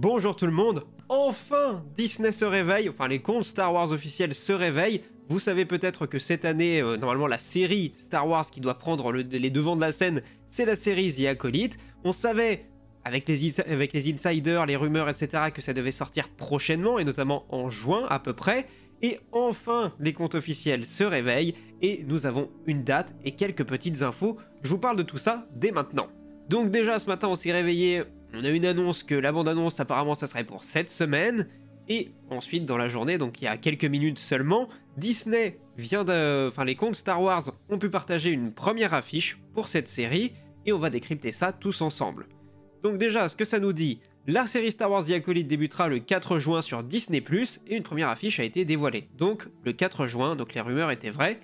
Bonjour tout le monde, enfin Disney se réveille, enfin les comptes Star Wars officiels se réveillent. Vous savez peut-être que cette année, normalement la série Star Wars qui doit prendre les devants de la scène, c'est la série The Acolyte. On savait, avec les insiders, les rumeurs, etc., que ça devait sortir prochainement, et notamment en juin à peu près. Et enfin, les comptes officiels se réveillent, et nous avons une date et quelques petites infos. Je vous parle de tout ça dès maintenant. Donc déjà, ce matin, on s'est réveillé. On a une annonce que la bande-annonce, apparemment, ça serait pour cette semaine. Et ensuite, dans la journée, donc il y a quelques minutes seulement, Disney vient de... Enfin, les comptes Star Wars ont pu partager une première affiche pour cette série. Et on va décrypter ça tous ensemble. Donc déjà, ce que ça nous dit, la série Star Wars The Acolyte débutera le 4 juin sur Disney+, et une première affiche a été dévoilée. Donc, le 4 juin, donc les rumeurs étaient vraies.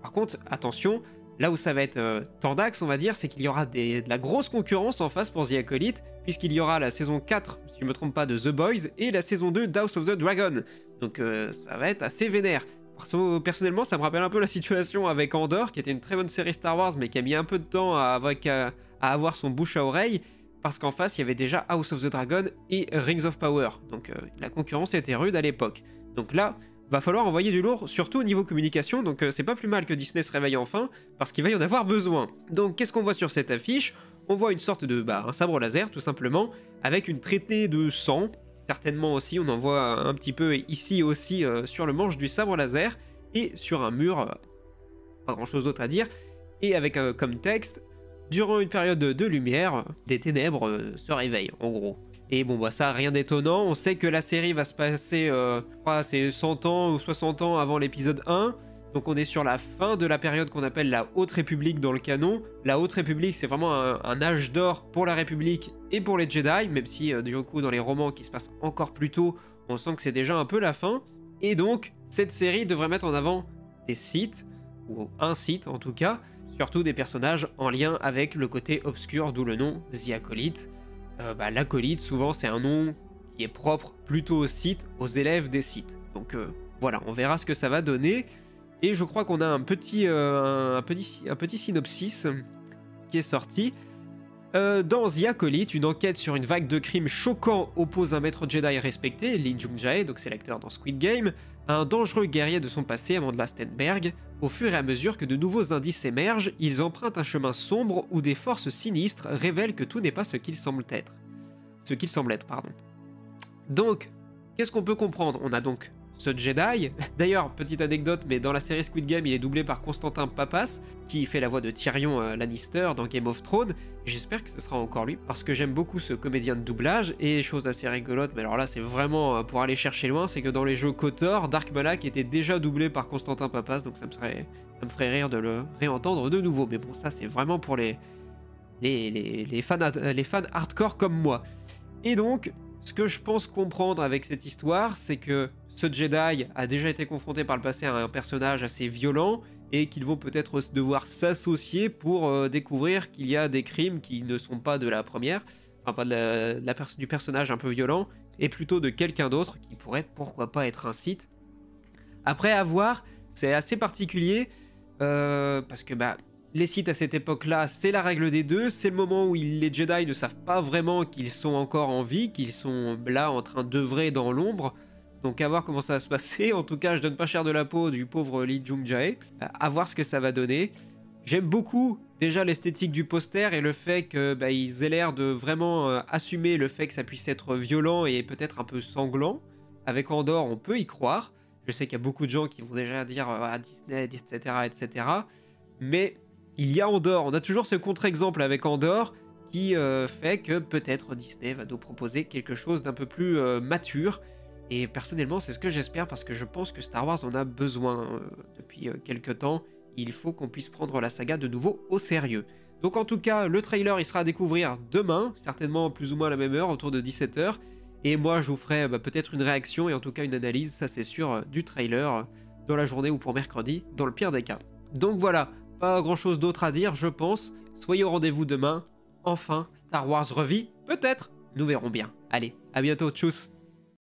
Par contre, attention, là où ça va être tendax, on va dire, c'est qu'il y aura de la grosse concurrence en face pour The Acolyte, puisqu'il y aura la saison 4, si je ne me trompe pas, de The Boys, et la saison 2 d'House of the Dragon. Donc, ça va être assez vénère. Personnellement, ça me rappelle un peu la situation avec Andor, qui était une très bonne série Star Wars, mais qui a mis un peu de temps à avoir son bouche à oreille, parce qu'en face, il y avait déjà House of the Dragon et Rings of Power. Donc la concurrence était rude à l'époque. Donc là, va falloir envoyer du lourd, surtout au niveau communication. Donc c'est pas plus mal que Disney se réveille enfin, parce qu'il va y en avoir besoin. Donc qu'est-ce qu'on voit sur cette affiche? On voit une sorte de un sabre laser, tout simplement, avec une traînée de sang. Certainement aussi, on en voit un petit peu ici aussi sur le manche du sabre laser. Et sur un mur, pas grand-chose d'autre à dire. Et avec comme texte... Durant une période de lumière, des ténèbres se réveillent, en gros. Et bon, ça, rien d'étonnant. On sait que la série va se passer, je crois, c'est 100 ans ou 60 ans avant l'épisode 1. Donc on est sur la fin de la période qu'on appelle la Haute République dans le canon. La Haute République, c'est vraiment un âge d'or pour la République et pour les Jedi, même si, du coup, dans les romans qui se passent encore plus tôt, on sent que c'est déjà un peu la fin. Et donc, cette série devrait mettre en avant des Sith, ou un Sith en tout cas, surtout des personnages en lien avec le côté obscur, d'où le nom The Acolyte. L'acolyte, souvent, c'est un nom qui est propre plutôt aux Sith, aux élèves des Sith. Donc voilà, on verra ce que ça va donner. Et je crois qu'on a un petit synopsis qui est sorti. Dans The Acolyte, une enquête sur une vague de crimes choquants oppose un maître Jedi respecté, Lee Jung Jae, donc c'est l'acteur dans Squid Game, à un dangereux guerrier de son passé, Amandla Stenberg. Au fur et à mesure que de nouveaux indices émergent, ils empruntent un chemin sombre où des forces sinistres révèlent que tout n'est pas ce qu'il semble être. Donc, qu'est-ce qu'on peut comprendre? On a donc ce Jedi. D'ailleurs, petite anecdote, mais dans la série Squid Game, il est doublé par Constantin Papas, qui fait la voix de Tyrion Lannister dans Game of Thrones. J'espère que ce sera encore lui, parce que j'aime beaucoup ce comédien de doublage. Et chose assez rigolote, mais alors là, c'est vraiment pour aller chercher loin, c'est que dans les jeux KOTOR, Dark Malak était déjà doublé par Constantin Papas, donc ça me ferait rire de le réentendre de nouveau. Mais bon, ça, c'est vraiment pour les fans hardcore comme moi. Et donc, ce que je pense comprendre avec cette histoire, c'est que ce Jedi a déjà été confronté par le passé à un personnage assez violent et qu'ils vont peut-être devoir s'associer pour découvrir qu'il y a des crimes qui ne sont pas de la première, enfin pas du personnage un peu violent, et plutôt de quelqu'un d'autre qui pourrait pourquoi pas être un Sith. Après, à voir, c'est assez particulier parce que les Sith à cette époque-là, c'est la règle des deux, c'est le moment où les Jedi ne savent pas vraiment qu'ils sont encore en vie, qu'ils sont là en train d'œuvrer dans l'ombre. Donc à voir comment ça va se passer. En tout cas, je donne pas cher de la peau du pauvre Lee Jung Jae. À voir ce que ça va donner. J'aime beaucoup déjà l'esthétique du poster et le fait qu'ils aient l'air de vraiment assumer le fait que ça puisse être violent et peut-être un peu sanglant. Avec Andor, on peut y croire. Je sais qu'il y a beaucoup de gens qui vont déjà dire Disney, etc. Mais il y a Andor. On a toujours ce contre-exemple avec Andor qui fait que peut-être Disney va nous proposer quelque chose d'un peu plus mature. Et personnellement, c'est ce que j'espère, parce que je pense que Star Wars en a besoin depuis quelques temps. Il faut qu'on puisse prendre la saga de nouveau au sérieux. Donc en tout cas, le trailer, il sera à découvrir demain, certainement plus ou moins à la même heure, autour de 17 h. Et moi, je vous ferai peut-être une réaction et en tout cas une analyse, ça c'est sûr, du trailer dans la journée ou pour mercredi, dans le pire des cas. Donc voilà, pas grand-chose d'autre à dire, je pense. Soyez au rendez-vous demain. Enfin, Star Wars revit, peut-être. Nous verrons bien. Allez, à bientôt, tchuss.